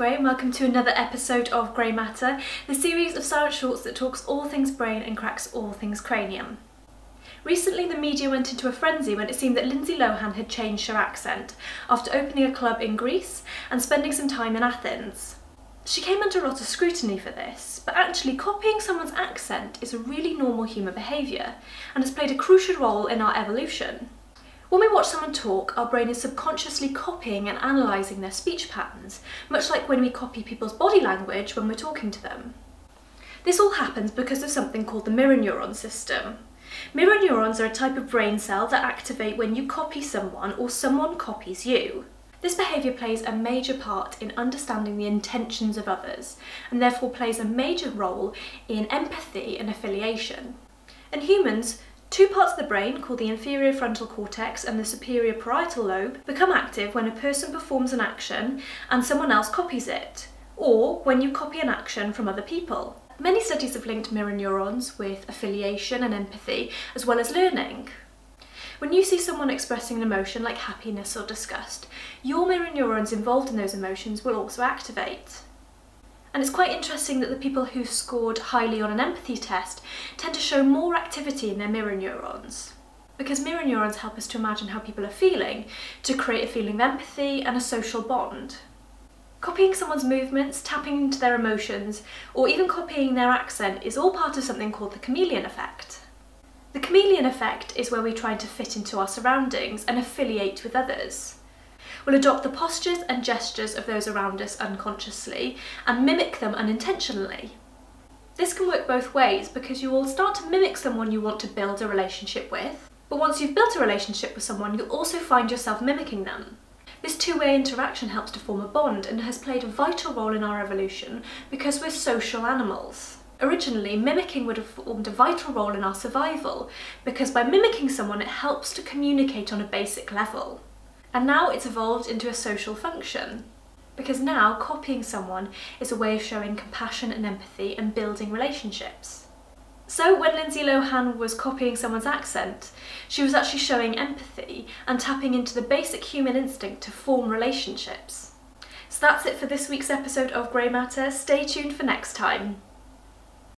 Gray and welcome to another episode of Gray Matter, the series of silent shorts that talks all things brain and cracks all things cranium. Recently the media went into a frenzy when it seemed that Lindsay Lohan had changed her accent after opening a club in Greece and spending some time in Athens. She came under a lot of scrutiny for this, but actually copying someone's accent is a really normal human behaviour and has played a crucial role in our evolution. When we watch someone talk, our brain is subconsciously copying and analysing their speech patterns, much like when we copy people's body language when we're talking to them. This all happens because of something called the mirror neuron system. Mirror neurons are a type of brain cell that activate when you copy someone or someone copies you. This behaviour plays a major part in understanding the intentions of others, and therefore plays a major role in empathy and affiliation. In humans, two parts of the brain, called the inferior frontal cortex and the superior parietal lobe, become active when a person performs an action and someone else copies it, or when you copy an action from other people. Many studies have linked mirror neurons with affiliation and empathy, as well as learning. When you see someone expressing an emotion like happiness or disgust, your mirror neurons involved in those emotions will also activate. And it's quite interesting that the people who scored highly on an empathy test tend to show more activity in their mirror neurons. Because mirror neurons help us to imagine how people are feeling, to create a feeling of empathy and a social bond. Copying someone's movements, tapping into their emotions, or even copying their accent is all part of something called the chameleon effect. The chameleon effect is where we try to fit into our surroundings and affiliate with others. We'll adopt the postures and gestures of those around us unconsciously and mimic them unintentionally. This can work both ways because you will start to mimic someone you want to build a relationship with, but once you've built a relationship with someone, you'll also find yourself mimicking them. This two-way interaction helps to form a bond and has played a vital role in our evolution because we're social animals. Originally, mimicking would have formed a vital role in our survival because by mimicking someone, it helps to communicate on a basic level. And now it's evolved into a social function, because now copying someone is a way of showing compassion and empathy and building relationships. So when Lindsay Lohan was copying someone's accent, she was actually showing empathy and tapping into the basic human instinct to form relationships. So that's it for this week's episode of Grey Matter. Stay tuned for next time.